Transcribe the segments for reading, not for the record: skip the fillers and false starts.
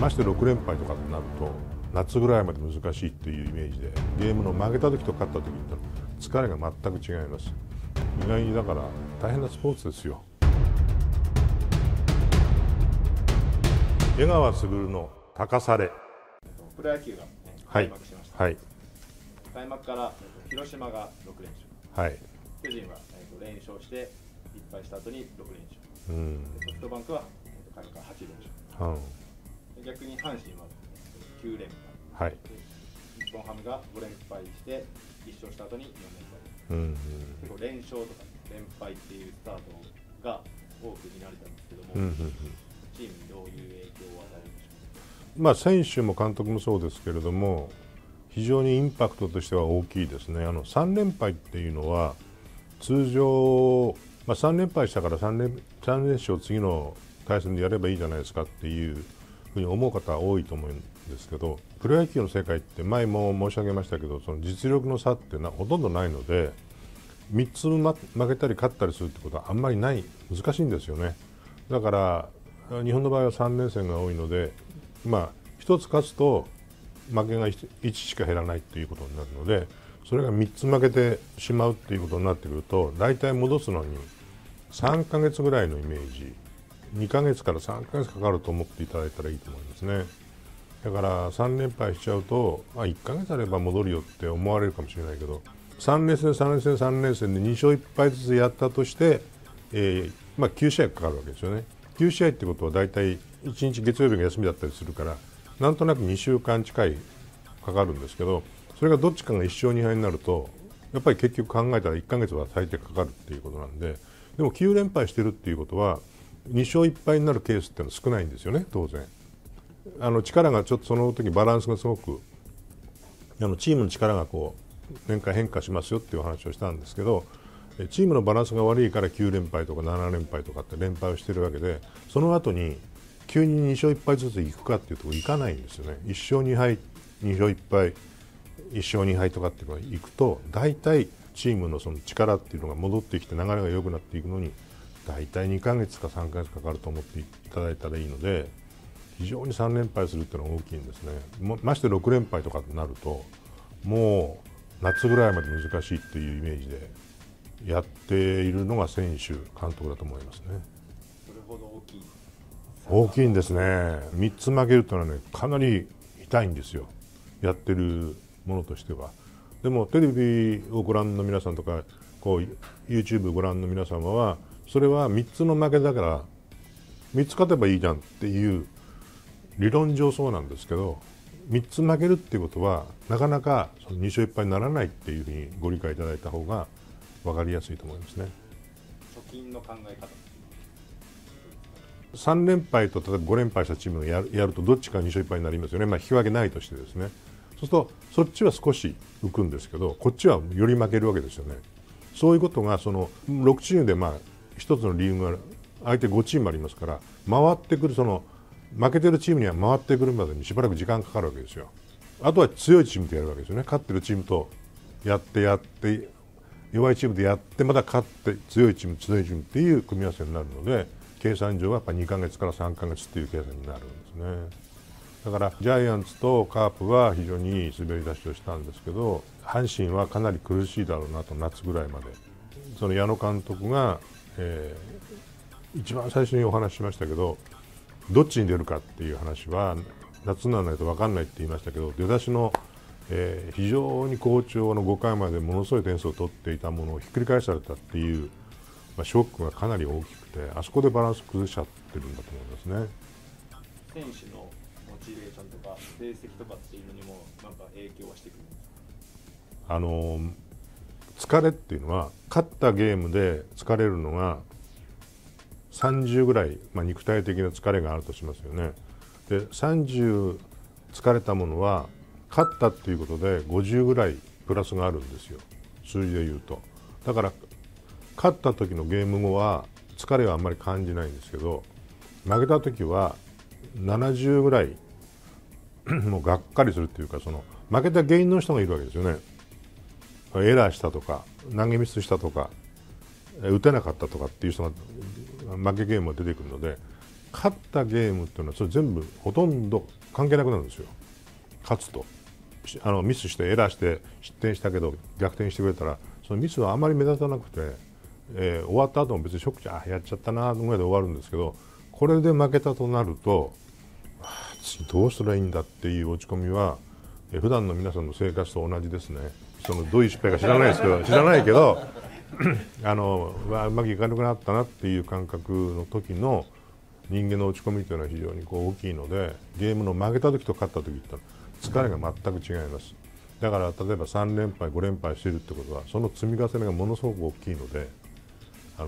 まして6連敗とかになると夏ぐらいまで難しいっていうイメージで、ゲームの負けた時と勝った時って疲れが全く違います。意外にだから大変なスポーツですよ。江川卓の高され。プロ野球が開幕しました。はい。開幕から広島が6連勝。はい。巨人は連勝して1敗した後に6連勝。うん。ソフトバンクは開幕から8連勝。うん。逆に阪神は9連敗。はい。日本ハムが5連敗して1勝した後に4連敗。うん。結構連勝とか連敗っていうスタートが多く見られたんですけども。うんうんうん。チームにどういう影響を与えるんでしょうか。まあ選手も監督もそうですけれども、非常にインパクトとしては大きいですね。3連敗っていうのは通常、まあ、3連敗したから3連勝次の対戦でやればいいじゃないですかっていうふうに思う方は多いと思うんですけど、プロ野球の世界って前も申し上げましたけど、その実力の差ってほとんどないので、3つ負けたり勝ったりするってことはあんまりない、難しいんですよね。だから日本の場合は3連戦が多いので、まあ、1つ勝つと負けが1しか減らないということになるので、それが3つ負けてしまうということになってくると、大体戻すのに3ヶ月ぐらいのイメージ、2ヶ月から3ヶ月かかると思っていただいたらいいと思いますね。だから3連敗しちゃうと、1ヶ月あれば戻るよって思われるかもしれないけど、3連戦で2勝1敗ずつやったとして、9試合かかるわけですよね。9試合ってことは大体1日月曜日が休みだったりするから、なんとなく2週間近いかかるんですけど、それがどっちかが1勝2敗になると、やっぱり結局考えたら1ヶ月は最低かかるっていうことなんで、でも9連敗してるっていうことは2勝1敗になるケースってのは少ないんですよね。当然力がちょっとその時バランスがすごくチームの力がこう年間変化しますよっていう話をしたんですけど、チームのバランスが悪いから9連敗とか7連敗とかって連敗をしているわけで、その後に急に2勝1敗ずついくかっていうところいかないんですよね。1勝2敗、2勝1敗、1勝2敗とかっていうのがいくと、大体チームのその力っていうのが戻ってきて流れが良くなっていくのに、大体2ヶ月か3ヶ月かかると思っていただいたらいいので、非常に3連敗するっていうのは大きいんですね。まして6連敗とかになると、もう夏ぐらいまで難しいっていうイメージでやっているのが選手、監督だと思いますね。それほど大きいんですね。3つ負けるというのは、ね、かなり痛いんですよ、やってるものとしては。でもテレビをご覧の皆さんとかこう YouTube をご覧の皆様は、それは3つの負けだから3つ勝てばいいじゃんっていう理論上そうなんですけど、3つ負けるっていうことはなかなか2勝1敗にならないっていうふうにご理解いただいた方が分かりやすいと思いますね。貯金の考え方、3連敗と例えば5連敗したチームをやるとどっちか2勝1敗になりますよね。まあ、引き分けないとしてですね。そうするとそっちは少し浮くんですけど、こっちはより負けるわけですよね。そういうことがその6チームで1つの理由がある、相手5チームありますから、回ってくるその負けてるチームには回ってくるまでにしばらく時間かかるわけですよ。あとは強いチームとやるわけですよね。勝ってるチームとやって弱いチームでやってまた勝って強いチームっていう組み合わせになるので、計算上はやっぱ2ヶ月から3ヶ月っていう計算になるんですね。だからジャイアンツとカープは非常にいい滑り出しをしたんですけど、阪神はかなり苦しいだろうなと、夏ぐらいまで。その矢野監督が、一番最初にお話ししましたけど、どっちに出るかっていう話は夏にならないと分からないって言いましたけど、出だしの非常に好調の5回までものすごい点数を取っていたものをひっくり返されたっていう、ショックがかなり大きくて、あそこでバランス崩しちゃってるんだと思いますね。選手のモチベーションとか成績とかっていうのにもなんか影響はしてくるんですか？疲れっていうのは、勝ったゲームで疲れるのが30ぐらい、肉体的な疲れがあるとしますよね。で30疲れたものは勝ったっていうことで50ぐらいプラスがあるんですよ、数字でいうと。だから勝った時のゲーム後は疲れはあんまり感じないんですけど、負けた時は70ぐらいもうがっかりするっていうか、その負けた原因の人がいるわけですよね。エラーしたとか投げミスしたとか打てなかったとかっていう人が負けゲームが出てくるので、勝ったゲームっていうのはそれ全部ほとんど関係なくなるんですよ。勝つとミスしてエラーして失点したけど逆転してくれたらそのミスはあまり目立たなくて、終わった後も別にショックじゃやっちゃったなぐらいで終わるんですけど、これで負けたとなると次どうしたらいいんだっていう落ち込みは普段の皆さんの生活と同じですね。そのどういう失敗か知らないですけどうまくいかなくなったなっていう感覚の時の人間の落ち込みというのは非常にこう大きいので、ゲームの負けた時と勝った時って疲れが全く違います。だから例えば3連敗5連敗しているってことはその積み重ねがものすごく大きいので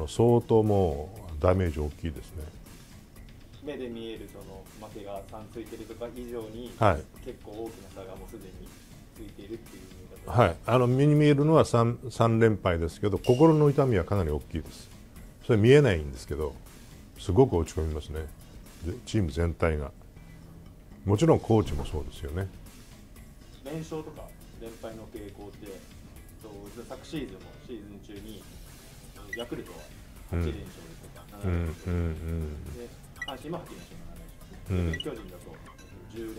相当もうダメージ大きいですね。目で見えるその負けが3ついてるとか以上に、はい、結構大きな差がもうすでについているっていう見方、はい、目に見えるのは 3連敗ですけど、心の痛みはかなり大きいです。それ見えないんですけどすごく落ち込みますね。チーム全体が、もちろんコーチもそうですよね。連勝とか連敗の傾向って昨シーズンもシーズン中にヤクルトは8連勝ですとか7連勝で阪神も8連勝で巨人だと10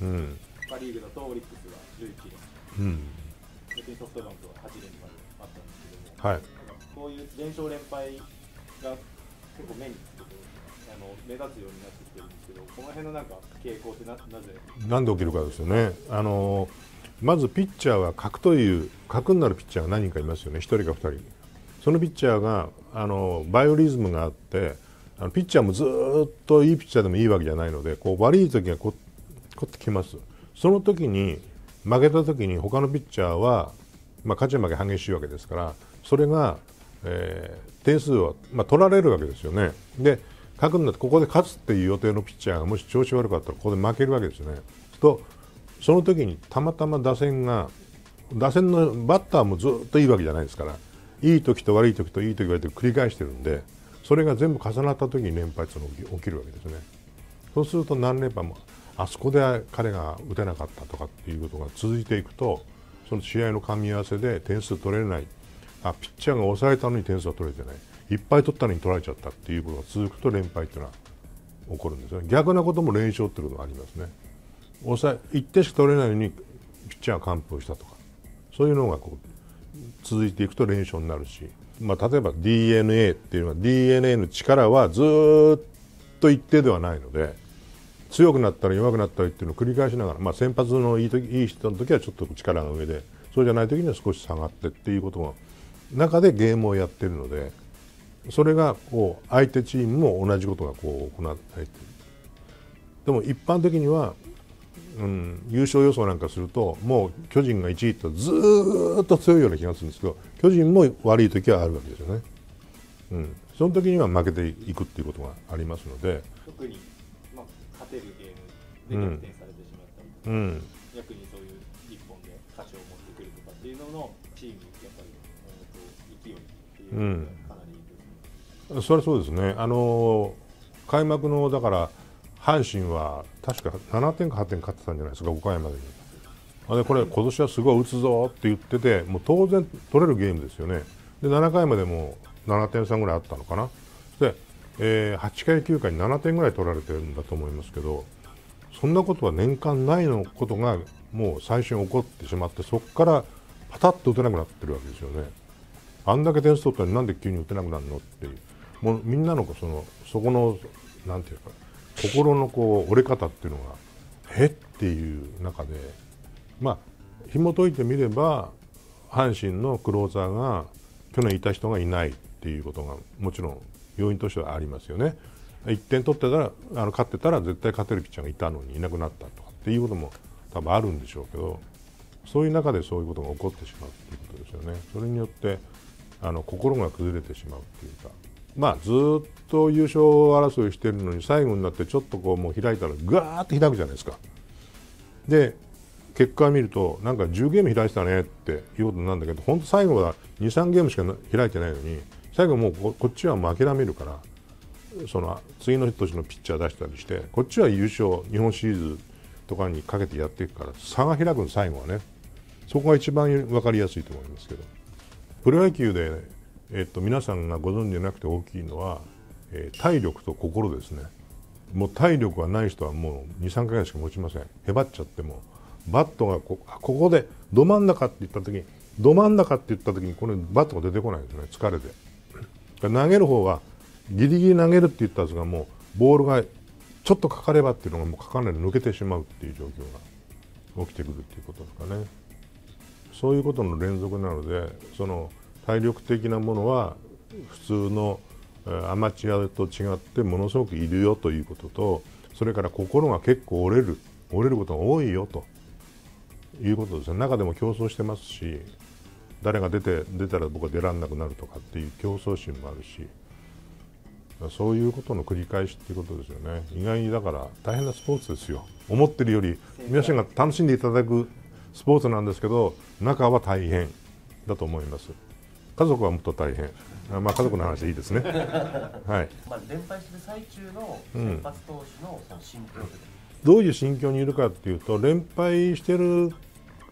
連敗、パ・リーグだとオリックスは11連敗、逆にソフトバンクは8連敗あったんですけども、こういう連勝連敗が結構目につく目立つようになってきてるんですけど、この辺のなんか傾向ってなんで起きるかですよね。まずピッチャーは核になるピッチャーが何人かいますよね。1人か2人。そのピッチャーがバイオリズムがあってピッチャーもずっといいピッチャーでもいいわけじゃないのでこう悪い時がこってきます。その時に負けた時に他のピッチャーは、勝ち負け激しいわけですからそれが、点数を、取られるわけですよね。で核になってここで勝つっていう予定のピッチャーがもし調子悪かったらここで負けるわけですよね。とその時にたまたま打線のバッターもずっといいわけじゃないですからいい時と悪い時といい時悪い時繰り返してるんでそれが全部重なった時に連敗というのが起きるわけですね。そうすると何連敗もあそこで彼が打てなかったとかっていうことが続いていくとその試合の噛み合わせで点数取れない、ピッチャーが抑えたのに点数は取れてない、いっぱい取ったのに取られちゃったっていうことが続くと連敗というのは起こるんですよね。逆なことも連勝ということがありますね。1点しか取れないのにピッチャーが完封したとかそういうのがこう続いていくと連勝になるし、例えば DeNA っていうのは DeNA の力はずっと一定ではないので強くなったり弱くなったりっていうのを繰り返しながら、先発のいい人の時はちょっと力が上でそうじゃない時には少し下がってっていうことの中でゲームをやっているので。それがこう相手チームも同じことがこう行われている。でも一般的には、優勝予想なんかするともう巨人が1位とずっと強いような気がするんですけど巨人も悪い時はあるわけですよね。その時には負けていくっていうことがありますので特に、勝てるゲームで逆転されてしまったりとか、逆にそういう一本で勝ちを持ってくるとかっていうののチームやっぱり勢いっていうのがかなりそれはそうですね。開幕のだから阪神は確か7点か8点勝ってたんじゃないですか、5回までに。でこれ、今年はすごい打つぞって言ってて、もう当然取れるゲームですよね。で、7回までも7点差ぐらいあったのかな。で、8回、9回に7点ぐらい取られてるんだと思いますけど、そんなことは年間ないのことがもう最初に起こってしまって、そこからパタッと打てなくなってるわけですよね。あんだけ点数取ったのになんで急に打てなくなるのっていう。もうみんなのそこのなんていうか心のこう折れ方っていうのがへっていう中で紐解いてみれば阪神のクローザーが去年いた人がいないっていうことがもちろん要因としてはありますよね。1点取ってたら勝ってたら絶対勝てるピッチャーがいたのにいなくなったとかっていうことも多分あるんでしょうけどそういう中でそういうことが起こってしまうっていうことですよね。それによって心が崩れてしまうっていうか。ずっと優勝争いしてるのに最後になってちょっとこうもう開いたらガーッと開くじゃないですか。で結果を見るとなんか10ゲーム開いてたねっていうことなんだけど本当最後は 2,3 ゲームしか開いてないのに最後もうこっちはもう諦めるから次の年のピッチャー出したりしてこっちは優勝日本シリーズとかにかけてやっていくから差が開くの最後はね。そこが一番分かりやすいと思いますけどプロ野球で、ね皆さんがご存じなくて大きいのは、体力と心ですね。もう体力がない人はもう2、3ヶ月しか持ちません。へばっちゃってもバットがここでど真ん中って言った時にこのバットが出てこないんですね、疲れて。投げる方はギリギリ投げるって言ったやつがもうボールがちょっとかかればっていうのがもうかかんないで抜けてしまうっていう状況が起きてくるっていうことですかね。そういうことの連続なので、その体力的なものは普通のアマチュアと違ってものすごくいるよということと、それから心が結構折れることが多いよということですね。中でも競争してますし、誰が出たら僕は出らんなくなるとかっていう競争心もあるし、そういうことの繰り返しっていうことですよね。意外にだから大変なスポーツですよ。思ってるより皆さんが楽しんでいただくスポーツなんですけど、中は大変だと思います。家族はもっと大変。まあ家族の話でいいですね。はい。まあ連敗してる最中の先発投手のその心境、どういう心境にいるかっていうと、連敗してる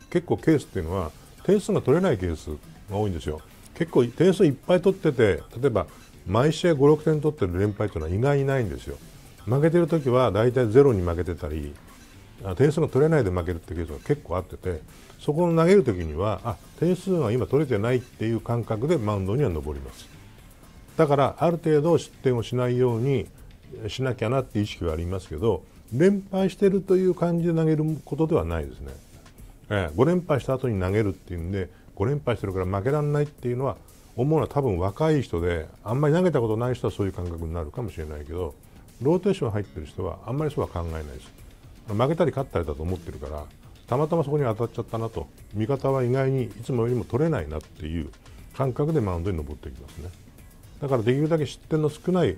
結構ケースっていうのは点数が取れないケースが多いんですよ。結構点数いっぱい取ってて、例えば毎試合5、6点取ってる連敗というのは意外にないんですよ。負けてるときは大体ゼロに負けてたり、点数が取れないで負けるっていうケースが結構あってて、そこを投げるときには、あ、点数が今取れてないっていう感覚でマウンドには登ります。だからある程度失点をしないようにしなきゃなっていう意識はありますけど、連敗してるという感じで投げることではないですね。5連敗した後に投げるっていうんで、5連敗してるから負けられないっていうのは、思うのは多分若い人で、あんまり投げたことない人はそういう感覚になるかもしれないけど、ローテーション入ってる人はあんまりそうは考えないです。負けたり勝ったりだと思ってるから、たまたまそこに当たっちゃったなと、味方は意外にいつもよりも取れないなっていう感覚でマウンドに登っていきますね。だからできるだけ失点の少ない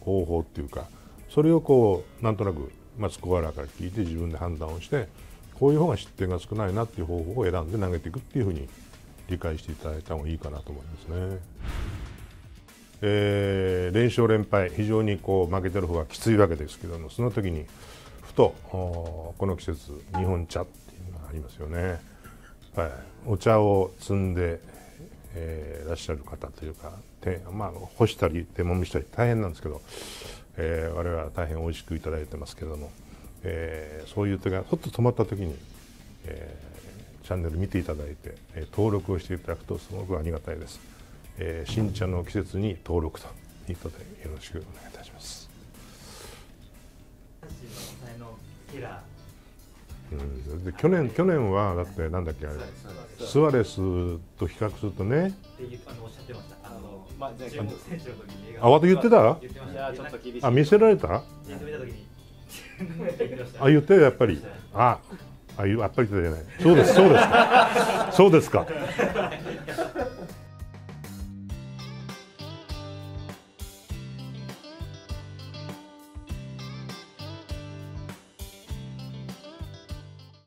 方法っていうか、それをこうなんとなく、スコアラーから聞いて自分で判断をして、こういう方が失点が少ないなっていう方法を選んで投げていくっていうふうに理解していただいた方がいいかなと思いますね。連勝連敗、非常にこう負けてる方がきついわけですけども、その時にふとこの季節、日本茶っていうのがありますよね。はい、お茶を摘んで、らっしゃる方というか、干したり手もみしたり大変なんですけど、我々は大変おいしくいただいてますけども、そういう時がちょっと止まった時に、チャンネル見ていただいて、登録をしていただくとすごくありがたいです。新茶の季節に登録ということでよろしくお願いいたします。で去年はだってなんだっけ、あれスアレスと比較するとね、おっしゃってました。中国選手の時に、わと言ってた、見せられた、言ってたよ、やっぱり。やっぱりじゃない、そうですか。